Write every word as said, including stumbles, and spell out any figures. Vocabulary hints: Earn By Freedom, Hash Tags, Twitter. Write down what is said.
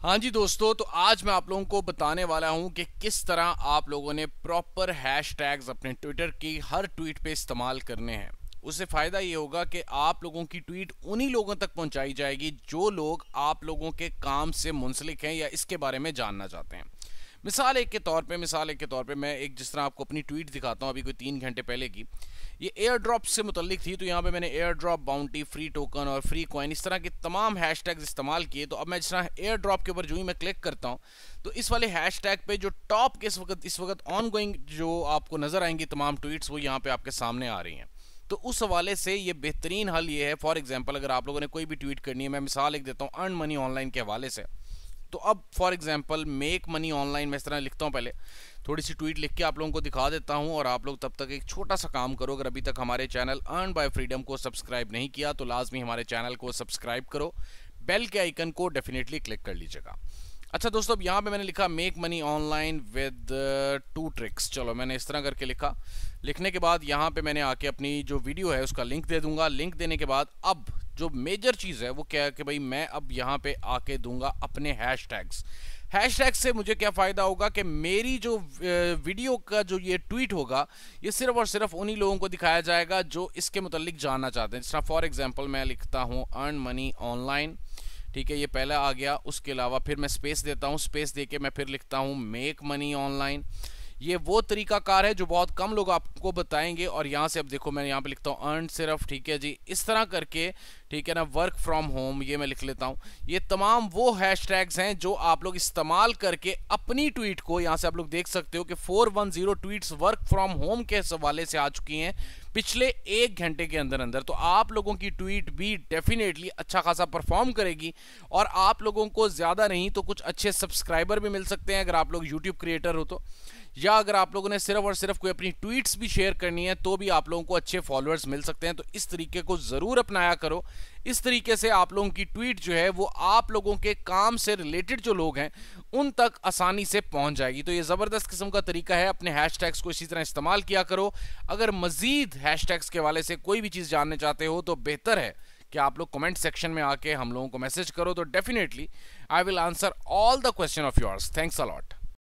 हाँ जी दोस्तों, तो आज मैं आप लोगों को बताने वाला हूं कि किस तरह आप लोगों ने प्रॉपर हैशटैग्स अपने ट्विटर की हर ट्वीट पे इस्तेमाल करने हैं। उससे फ़ायदा ये होगा कि आप लोगों की ट्वीट उन्हीं लोगों तक पहुंचाई जाएगी जो लोग आप लोगों के काम से मुंसलिक हैं या इसके बारे में जानना चाहते हैं। मिसाल एक के तौर पे मिसाल एक के तौर पे मैं एक जिस तरह आपको अपनी ट्वीट दिखाता हूँ, अभी कोई तीन घंटे पहले की, ये एयर ड्रॉप से मुतल्लिक थी। तो यहाँ पे मैंने airdrop, bounty, free token और फ्री कॉइन, इस तरह के तमाम हैशटैग्स इस्तेमाल किए। तो अब मैं जिस तरह एयर ड्रॉप के ऊपर जो ही मैं क्लिक करता हूँ तो इस वाले हैशटैग पे जो टॉप के इस वक्त इस वक्त ऑन गोइंग जो आपको नज़र आएंगी तमाम ट्वीट्स, वो यहाँ पर आपके सामने आ रही हैं। तो उस हवाले से ये बेहतरीन हल ये है। फॉर एग्जांपल, अगर आप लोगों ने कोई भी ट्वीट करनी है, मैं मिसाल एक देता हूँ अर्न मनी ऑनलाइन के हवाले से। तो अब for example make money online मैं इस तरह लिखता हूँ, पहले थोड़ी सी ट्वीट लिख के आप लोगों को दिखा देता हूँ और आप लोग तब तक एक छोटा सा काम करो। अगर अभी तक हमारे चैनल अर्न बाय फ्रीडम को सब्सक्राइब नहीं किया तो लाजमी हमारे चैनल को सब्सक्राइब करो, बेल के आइकन को डेफिनेटली क्लिक कर लीजिएगा। अच्छा दोस्तों, अब यहाँ पे मैंने लिखा make money online with two tricks. चलो मैंने इस तरह करके लिखा। लिखने के बाद यहाँ पे मैंने आके अपनी जो वीडियो है उसका लिंक दे दूंगा। लिंक देने के बाद अब जो मेजर चीज़ है वो क्या है कि भाई मैं अब यहाँ पे आके दूंगा अपने हैशटैग्स। हैशटैग्स से मुझे क्या फ़ायदा होगा कि मेरी जो वीडियो का जो ये ट्वीट होगा ये सिर्फ और सिर्फ उन्हीं लोगों को दिखाया जाएगा जो इसके मुतल्लिक जानना चाहते हैं। जिस तरह फॉर एग्जाम्पल मैं लिखता हूँ अर्न मनी ऑनलाइन, ठीक है, ये पहला आ गया। उसके अलावा फिर मैं स्पेस देता हूँ, स्पेस दे के मैं फिर लिखता हूँ मेक मनी ऑनलाइन। ये वो तरीकाकार है जो बहुत कम लोग आपको बताएंगे। और यहाँ से अब देखो मैं यहाँ पे लिखता हूँ अर्न सिर्फ, ठीक है जी, इस तरह करके, ठीक है ना, वर्क फ्रॉम होम, ये मैं लिख लेता हूँ। ये तमाम वो हैशटैग्स हैं जो आप लोग इस्तेमाल करके अपनी ट्वीट को, यहाँ से आप लोग देख सकते हो कि चार सौ दस ट्वीट्स वर्क फ्रॉम होम के हवाले से आ चुकी हैं पिछले एक घंटे के अंदर अंदर। तो आप लोगों की ट्वीट भी डेफिनेटली अच्छा खासा परफॉर्म करेगी और आप लोगों को ज़्यादा नहीं तो कुछ अच्छे सब्सक्राइबर भी मिल सकते हैं अगर आप लोग यूट्यूब क्रिएटर हो तो, या अगर आप लोगों ने सिर्फ और सिर्फ कोई अपनी ट्वीट्स भी शेयर करनी है तो भी आप लोगों को अच्छे फॉलोअर्स मिल सकते हैं। तो इस तरीके को ज़रूर अपनाया करो। इस तरीके से आप लोगों की ट्वीट जो है वो आप लोगों के काम से रिलेटेड जो लोग हैं उन तक आसानी से पहुंच जाएगी। तो ये ज़बरदस्त किस्म का तरीका है। अपने हैशटैग्स को इसी तरह इस्तेमाल किया करो। अगर मज़ीद हैशटैग्स के हवाले से कोई भी चीज़ जानने चाहते हो तो बेहतर है कि आप लोग कमेंट सेक्शन में आके हम लोगों को मैसेज करो। तो definitely I will answer all the question of yours. Thanks a lot.